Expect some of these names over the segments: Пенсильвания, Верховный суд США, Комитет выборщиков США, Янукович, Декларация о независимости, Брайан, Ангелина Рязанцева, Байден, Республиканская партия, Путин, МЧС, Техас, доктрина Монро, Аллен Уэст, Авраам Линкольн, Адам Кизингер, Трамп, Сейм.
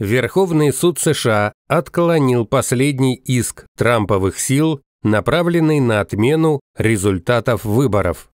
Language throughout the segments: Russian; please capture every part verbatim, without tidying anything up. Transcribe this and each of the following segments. Верховный суд США отклонил последний иск Трамповых сил, направленный на отмену результатов выборов.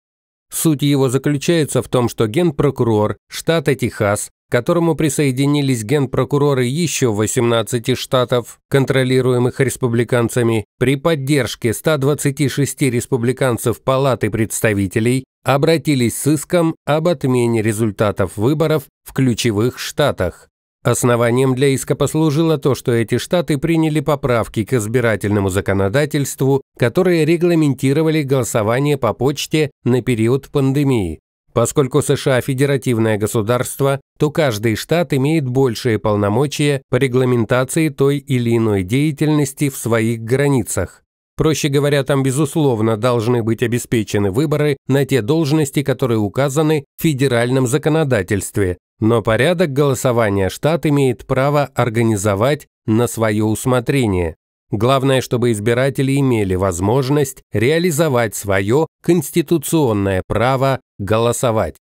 Суть его заключается в том, что генпрокурор штата Техас, к которому присоединились генпрокуроры еще восемнадцати штатов, контролируемых республиканцами, при поддержке ста двадцати шести республиканцев Палаты представителей обратились с иском об отмене результатов выборов в ключевых штатах. Основанием для иска послужило то, что эти штаты приняли поправки к избирательному законодательству, которые регламентировали голосование по почте на период пандемии. Поскольку США – федеративное государство, то каждый штат имеет большие полномочия по регламентации той или иной деятельности в своих границах. Проще говоря, там, безусловно, должны быть обеспечены выборы на те должности, которые указаны в федеральном законодательстве. Но порядок голосования штат имеет право организовать на свое усмотрение. Главное, чтобы избиратели имели возможность реализовать свое конституционное право голосовать.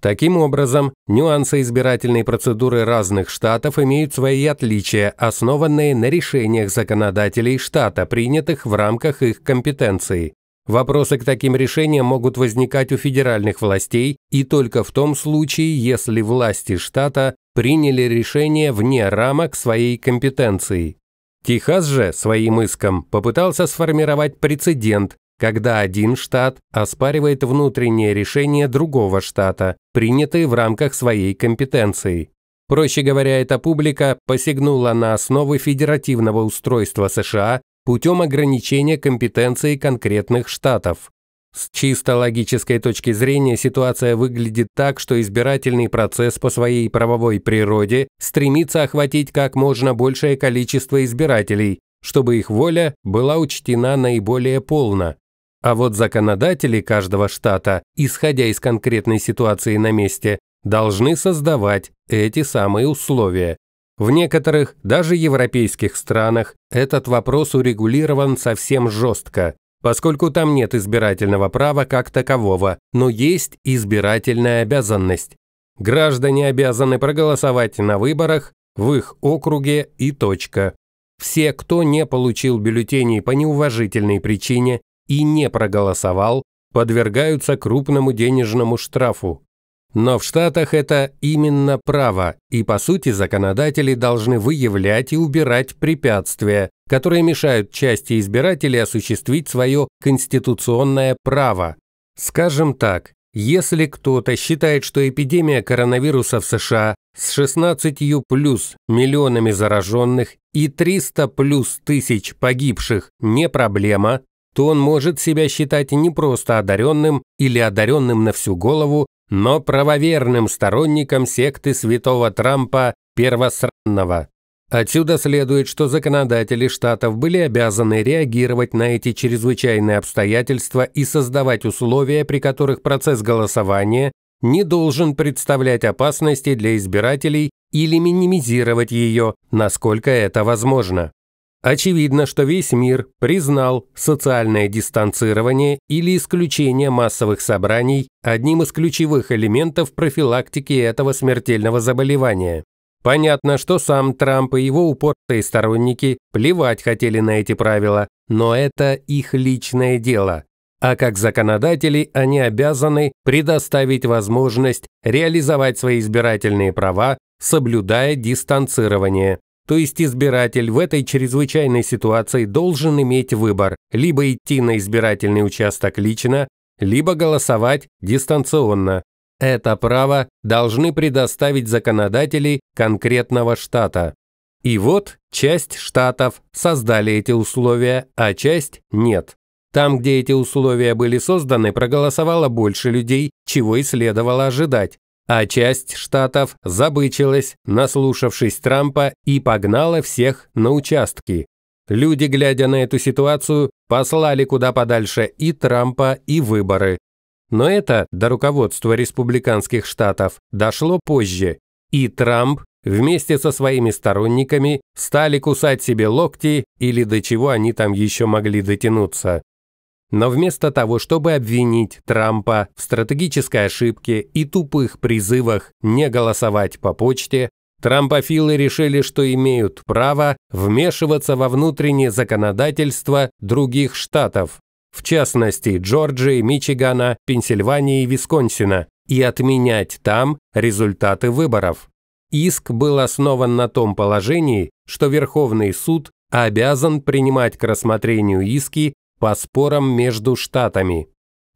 Таким образом, нюансы избирательной процедуры разных штатов имеют свои отличия, основанные на решениях законодателей штата, принятых в рамках их компетенции. Вопросы к таким решениям могут возникать у федеральных властей и только в том случае, если власти штата приняли решение вне рамок своей компетенции. Техас же своим иском попытался сформировать прецедент, когда один штат оспаривает внутреннее решение другого штата, принятое в рамках своей компетенции. Проще говоря, эта публика посягнула на основы федеративного устройства США путем ограничения компетенции конкретных штатов. С чисто логической точки зрения ситуация выглядит так, что избирательный процесс по своей правовой природе стремится охватить как можно большее количество избирателей, чтобы их воля была учтена наиболее полно. А вот законодатели каждого штата, исходя из конкретной ситуации на месте, должны создавать эти самые условия. В некоторых, даже европейских странах, этот вопрос урегулирован совсем жестко, поскольку там нет избирательного права как такового, но есть избирательная обязанность. Граждане обязаны проголосовать на выборах в их округе и точка. Все, кто не получил бюллетеней по неуважительной причине и не проголосовал, подвергаются крупному денежному штрафу. Но в Штатах это именно право, и по сути законодатели должны выявлять и убирать препятствия, которые мешают части избирателей осуществить свое конституционное право. Скажем так, если кто-то считает, что эпидемия коронавируса в США с шестнадцатью плюс миллионами зараженных и тремястами плюс тысяч погибших не проблема, то он может себя считать не просто одаренным или одаренным на всю голову, но правоверным сторонником секты святого Трампа первосранного. Отсюда следует, что законодатели штатов были обязаны реагировать на эти чрезвычайные обстоятельства и создавать условия, при которых процесс голосования не должен представлять опасности для избирателей или минимизировать ее, насколько это возможно. Очевидно, что весь мир признал социальное дистанцирование или исключение массовых собраний одним из ключевых элементов профилактики этого смертельного заболевания. Понятно, что сам Трамп и его упорные сторонники плевать хотели на эти правила, но это их личное дело. А как законодатели они обязаны предоставить возможность реализовать свои избирательные права, соблюдая дистанцирование. То есть избиратель в этой чрезвычайной ситуации должен иметь выбор – либо идти на избирательный участок лично, либо голосовать дистанционно. Это право должны предоставить законодатели конкретного штата. И вот часть штатов создали эти условия, а часть нет. Там, где эти условия были созданы, проголосовало больше людей, чего и следовало ожидать. А часть штатов забычилась, наслушавшись Трампа, и погнала всех на участки. Люди, глядя на эту ситуацию, послали куда подальше и Трампа, и выборы. Но это до руководства республиканских штатов дошло позже, и Трамп вместе со своими сторонниками стали кусать себе локти или до чего они там еще могли дотянуться. Но вместо того, чтобы обвинить Трампа в стратегической ошибке и тупых призывах не голосовать по почте, Трампофилы решили, что имеют право вмешиваться во внутреннее законодательство других штатов, в частности Джорджии, Мичигана, Пенсильвании и Висконсина, и отменять там результаты выборов. Иск был основан на том положении, что Верховный суд обязан принимать к рассмотрению иски по спорам между штатами.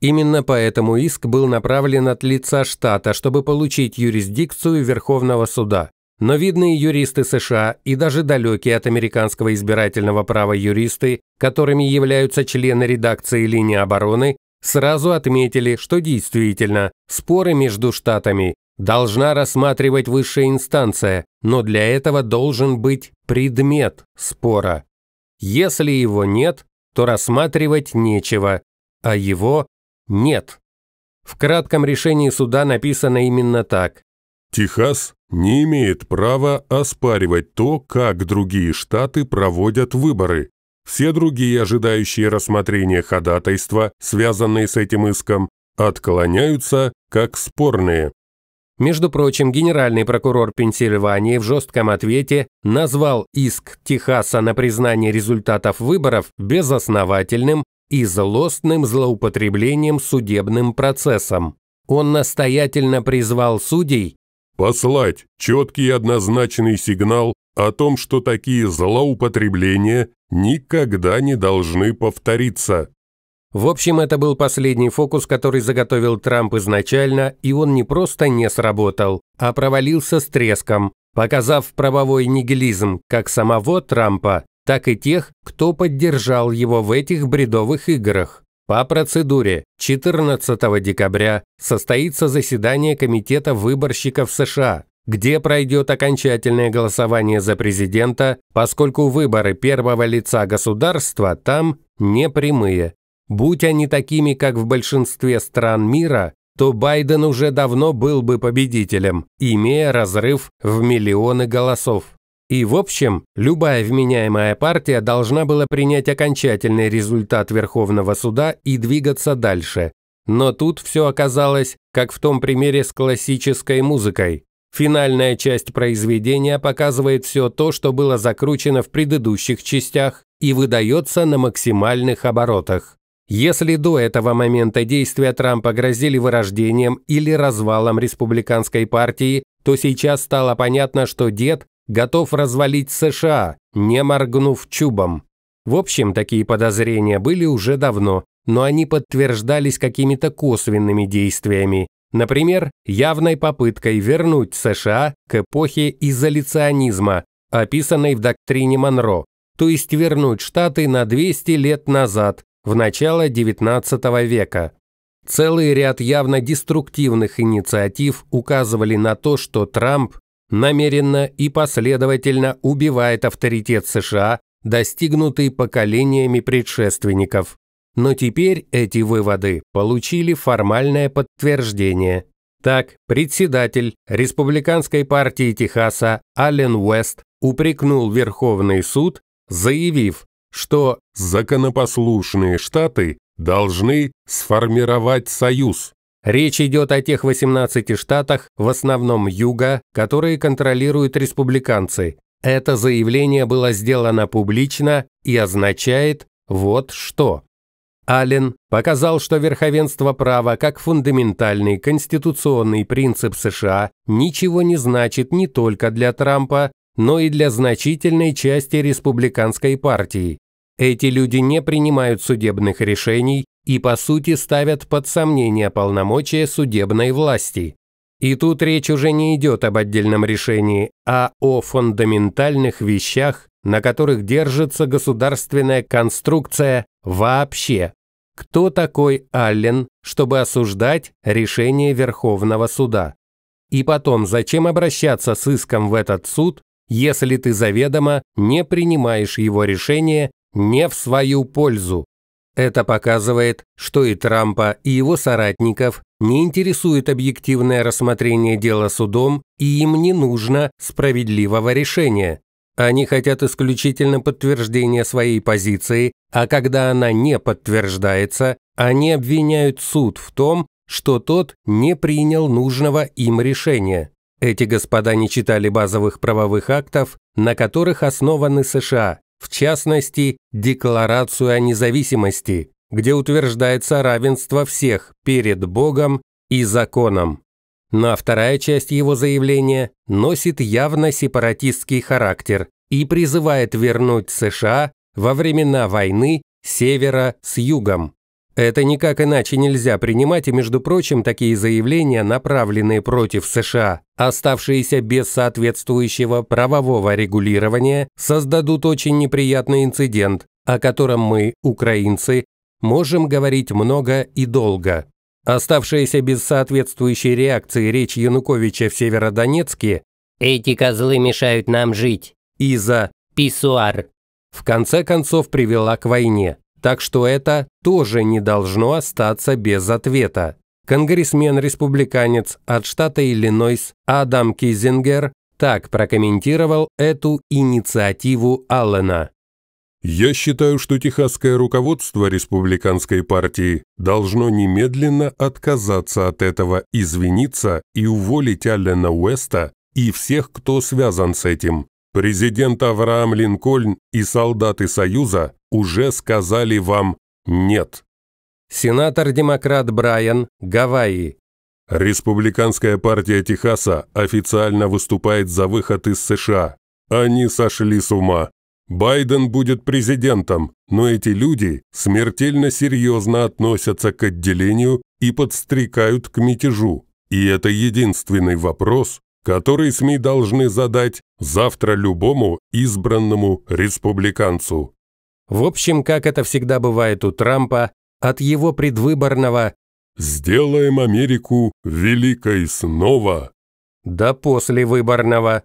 Именно поэтому иск был направлен от лица штата, чтобы получить юрисдикцию Верховного суда. Но видные юристы США и даже далекие от американского избирательного права юристы, которыми являются члены редакции «Линии обороны», сразу отметили, что действительно споры между штатами должна рассматривать высшая инстанция, но для этого должен быть предмет спора. Если его нет, то рассматривать нечего, а его нет. В кратком решении суда написано именно так. Техас не имеет права оспаривать то, как другие штаты проводят выборы. Все другие ожидающие рассмотрения ходатайства, связанные с этим иском, отклоняются как спорные. Между прочим, генеральный прокурор Пенсильвании в жестком ответе назвал иск Техаса на признание результатов выборов безосновательным и злостным злоупотреблением судебным процессом. Он настоятельно призвал судей послать четкий и однозначный сигнал о том, что такие злоупотребления никогда не должны повториться. В общем, это был последний фокус, который заготовил Трамп изначально, и он не просто не сработал, а провалился с треском, показав правовой нигилизм как самого Трампа, так и тех, кто поддержал его в этих бредовых играх. По процедуре четырнадцатого декабря состоится заседание Комитета выборщиков США, где пройдет окончательное голосование за президента, поскольку выборы первого лица государства там не прямые. Будь они такими, как в большинстве стран мира, то Байден уже давно был бы победителем, имея разрыв в миллионы голосов. И в общем, любая вменяемая партия должна была принять окончательный результат Верховного суда и двигаться дальше. Но тут все оказалось, как в том примере с классической музыкой. Финальная часть произведения показывает все то, что было закручено в предыдущих частях, и выдается на максимальных оборотах. Если до этого момента действия Трампа грозили вырождением или развалом республиканской партии, то сейчас стало понятно, что дед готов развалить США, не моргнув чубом. В общем, такие подозрения были уже давно, но они подтверждались какими-то косвенными действиями, например, явной попыткой вернуть США к эпохе изоляционизма, описанной в доктрине Монро, то есть вернуть Штаты на двести лет назад, в начало девятнадцатого века. Целый ряд явно деструктивных инициатив указывали на то, что Трамп намеренно и последовательно убивает авторитет США, достигнутый поколениями предшественников. Но теперь эти выводы получили формальное подтверждение. Так, председатель Республиканской партии Техаса Аллен Уэст упрекнул Верховный суд, заявив, что законопослушные штаты должны сформировать союз. Речь идет о тех восемнадцати штатах, в основном юга, которые контролируют республиканцы. Это заявление было сделано публично и означает вот что. Аллен показал, что верховенство права как фундаментальный конституционный принцип США ничего не значит не только для Трампа, но и для значительной части республиканской партии. Эти люди не принимают судебных решений и, по сути, ставят под сомнение полномочия судебной власти. И тут речь уже не идет об отдельном решении, а о фундаментальных вещах, на которых держится государственная конструкция вообще. Кто такой Аллен, чтобы осуждать решение Верховного суда? И потом, зачем обращаться с иском в этот суд, если ты заведомо не принимаешь его решение не в свою пользу? Это показывает, что и Трампа, и его соратников не интересует объективное рассмотрение дела судом, и им не нужно справедливого решения. Они хотят исключительно подтверждения своей позиции, а когда она не подтверждается, они обвиняют суд в том, что тот не принял нужного им решения. Эти господа не читали базовых правовых актов, на которых основаны США, в частности, Декларацию о независимости, где утверждается равенство всех перед Богом и законом. Но вторая часть его заявления носит явно сепаратистский характер и призывает вернуть США во времена войны севера с югом. Это никак иначе нельзя принимать, и, между прочим, такие заявления, направленные против США, оставшиеся без соответствующего правового регулирования, создадут очень неприятный инцидент, о котором мы, украинцы, можем говорить много и долго. Оставшаяся без соответствующей реакции речь Януковича в Северодонецке «Эти козлы мешают нам жить» из-за «писсуар» в конце концов привела к войне. Так что это тоже не должно остаться без ответа. Конгрессмен-республиканец от штата Иллинойс Адам Кизингер так прокомментировал эту инициативу Аллена. «Я считаю, что техасское руководство Республиканской партии должно немедленно отказаться от этого, извиниться и уволить Аллена Уэста и всех, кто связан с этим. Президент Авраам Линкольн и солдаты Союза уже сказали вам «нет». Сенатор-демократ Брайан, Гавайи. Республиканская партия Техаса официально выступает за выход из США. Они сошли с ума. Байден будет президентом, но эти люди смертельно серьезно относятся к отделению и подстрекают к мятежу. И это единственный вопрос, который СМИ должны задать завтра любому избранному республиканцу. В общем, как это всегда бывает у Трампа, от его предвыборного «Сделаем Америку великой снова» до послевыборного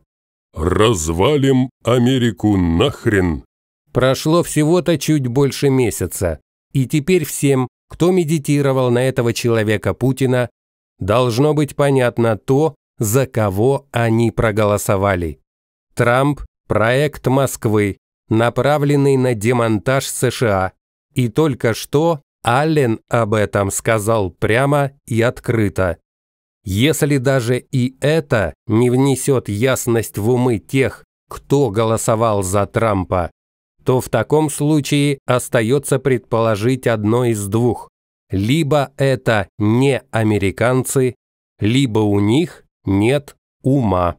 «Развалим Америку нахрен» прошло всего-то чуть больше месяца, и теперь всем, кто медитировал на этого человека Путина, должно быть понятно то, за кого они проголосовали. Трамп – проект Москвы, направленный на демонтаж США. И только что Аллен об этом сказал прямо и открыто. Если даже и это не внесет ясность в умы тех, кто голосовал за Трампа, то в таком случае остается предположить одно из двух. Либо это не американцы, либо у них нет ума.